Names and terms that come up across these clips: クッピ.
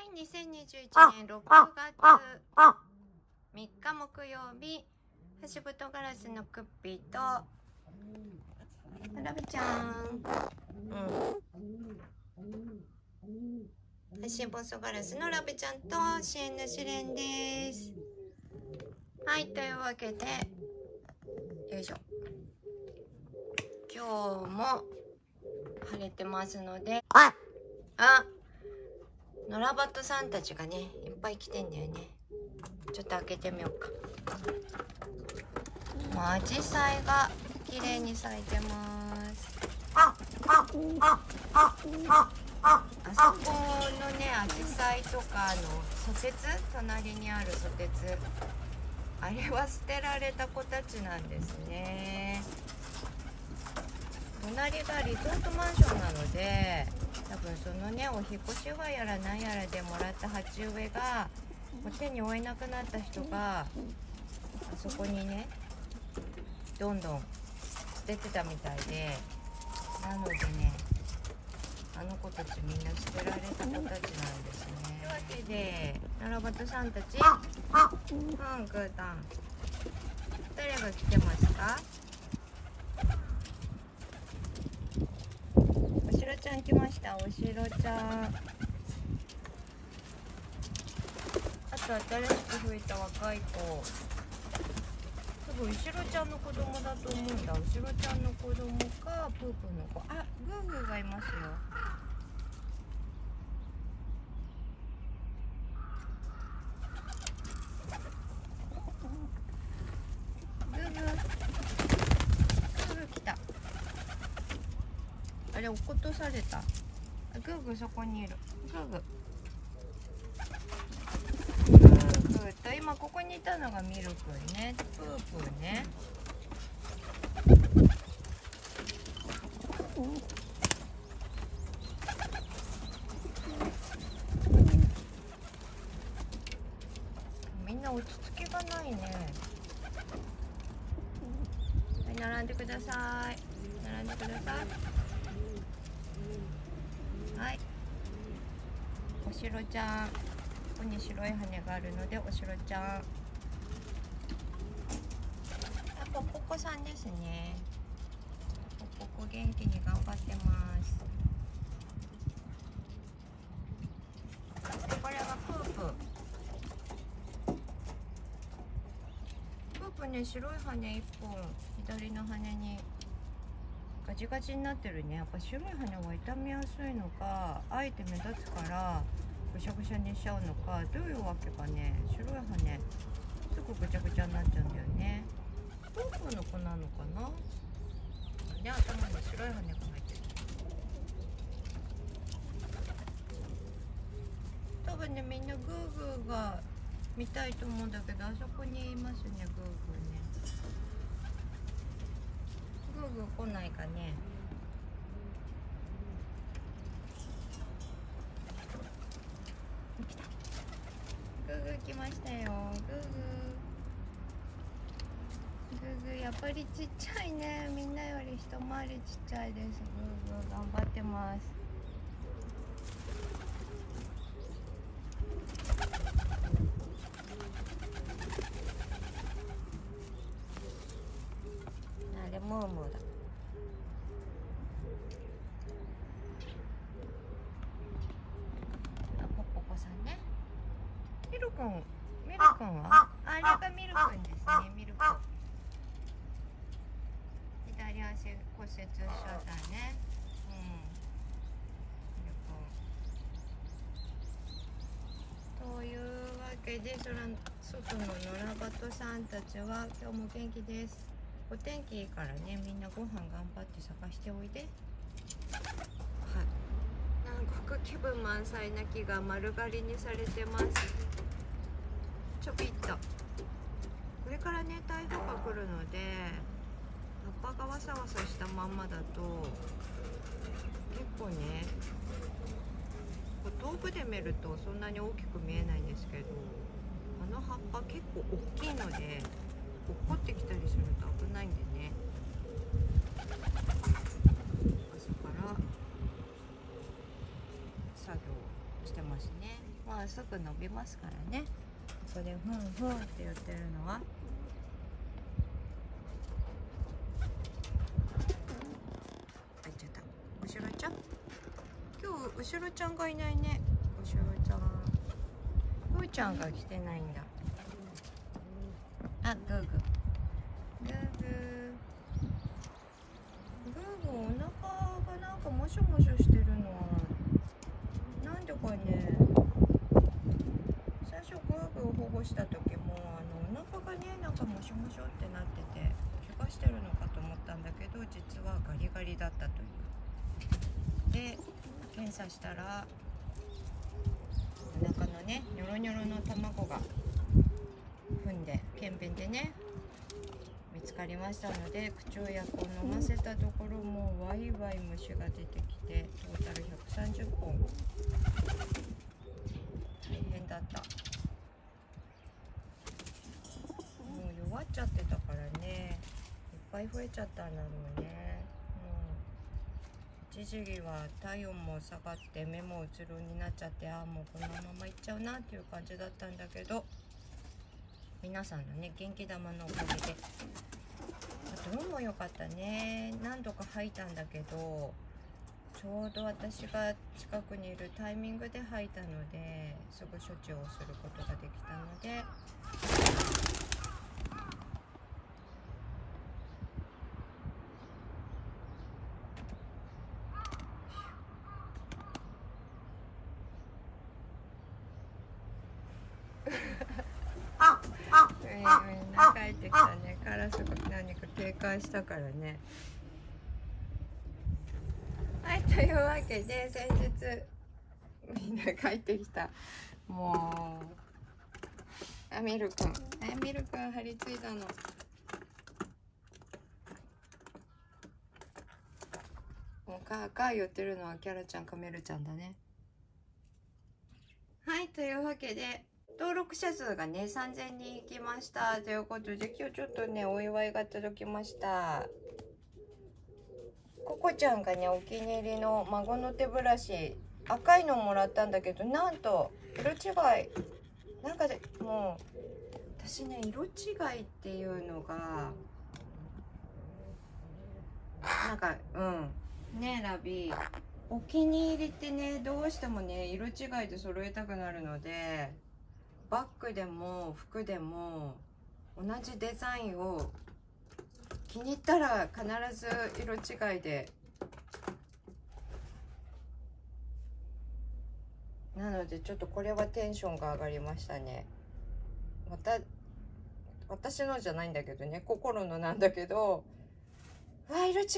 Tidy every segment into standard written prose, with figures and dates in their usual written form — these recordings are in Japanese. はい、2021年6月3日木曜日、ハシブトガラスのクッピーとラビちゃん、ハシボソガラスのラビちゃんと支援の試練です。はい、というわけでよいしょ、今日も晴れてますので、野良バトさんたちがね、いっぱい来てんだよね。ちょっと開けてみようか。もうアジサイが綺麗に咲いてます。あそこのね、アジサイとかのソテツ、隣にあるソテツ。あれは捨てられた子たちなんですね。隣がリゾートマンションなので、多分そのね、お引っ越しはやらなんやらでもらった鉢植えがもう手に負えなくなった人があそこにね、どんどん捨ててたみたいで、なのでね、あの子たちみんな捨てられた子たちなんですね。というわけでナラバトさんたち、グータン、誰が来てますか？おしろちゃん来ました。おしろちゃん、あと新しく増えた若い子、多分おしろちゃんの子供だと思うんだ。おしろちゃんの子供かプープーの子、あ、グーグーがいますよ。あれ、落っことされた。グーグーそこにいる。グーグー。グーグーと今ここにいたのがミルクね、プープーね。みんな落ち着きがないね。はい、並んでください。並んでください。はい、おしろちゃん、ここに白い羽があるのでおしろちゃん。あ、ポッポコさんですね。ポッポコ元気に頑張ってます。これがプープー。プープーね、白い羽1本、左の羽にガチガチになってるね。やっぱ白い羽は傷みやすいのか、あえて目立つからぐしゃぐしゃにしちゃうのか、どういうわけかね、白い羽すぐぐちゃぐちゃになっちゃうんだよね。プープーの子なのかな。で、頭に白い羽が入ってる。多分ね、みんなグーグーが見たいと思うんだけど、あそこにいますね、グーグーね。グーグー来ないかね。来た。グーグー来ましたよ。グーグー。グーグーやっぱりちっちゃいね。みんなより一回りちっちゃいです。グーグー頑張ってます。ムームーだ。あ、ポッポコさんね。ミルくん、ミルくんは、あれがミルくんですね。ミルくん。左足骨折しちゃったね。ミルくん。というわけで、外の野良バトさんたちは今日も元気です。お天気いいからね、みんなご飯頑張って探しておいで。はい、南国気分満載な木が丸刈りにされてます。ちょびっと。これからね、台風が来るので葉っぱがわさわさしたまんまだと結構ね、遠くで見るとそんなに大きく見えないんですけど、あの葉っぱ結構大きいので落っこってきたりすると危ないんでね。朝から作業してますね。まあすぐ伸びますからね。ここでふんふんって言ってるのは入っちゃった。おしろちゃん、今日おしろちゃんがいないね。おしろちゃん、ふーちゃんが来てないんだ。あ、グーグーグーグーグー、お腹がなんかもしょもしょしてるのはなんでかね。最初グーグー保護した時もお腹がねなんかもしょもしょってなってて怪我してるのかと思ったんだけど、実はガリガリだったという。で検査したらお腹のねニョロニョロの卵が踏んで検便でね見つかりましたので、駆除薬を飲ませたところもワイワイ虫が出てきてトータル130本、大変だった。もう弱っちゃってたからね、いっぱい増えちゃったんだろうね。一時期は体温も下がって目もうつろになっちゃって、ああもうこのままいっちゃうなっていう感じだったんだけど、皆さんのね元気玉のおかげでどうも良かったね。何度か吐いたんだけど、ちょうど私が近くにいるタイミングで吐いたので、すぐ処置をすることができたので、みんな帰ってきたね。カラスが何か警戒したからね。はい、というわけで先日みんな帰ってきた。もうあ、ミル君、ミル君張り付いたの。もうカーカー言ってるのはキャラちゃんかメルちゃんだね。はい、というわけで登録者数がね、3000人いきました。ということで、今日ちょっとね、お祝いが届きました。ココちゃんがね、お気に入りの孫の手ブラシ、赤いのをもらったんだけど、なんと、色違い。なんかで、もう、私ね、色違いっていうのが、なんか、うん。ねえ、ラビー。お気に入りってね、どうしてもね、色違いで揃えたくなるので、バッグでも服でも同じデザインを気に入ったら必ず色違いで、なのでちょっとこれはテンションが上がりましたね。また私のじゃないんだけどね、心のなんだけど、わあ色違いだ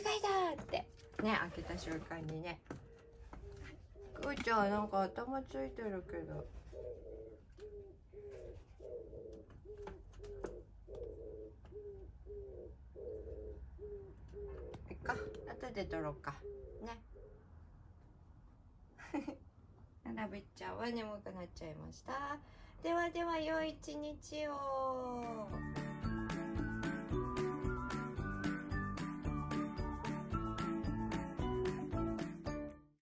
ってね、開けた瞬間にね。くーちゃんなんか頭ついてるけど。いっか、後で撮ろうかね。ラビちゃんは眠くなっちゃいました。ではでは良い一日を。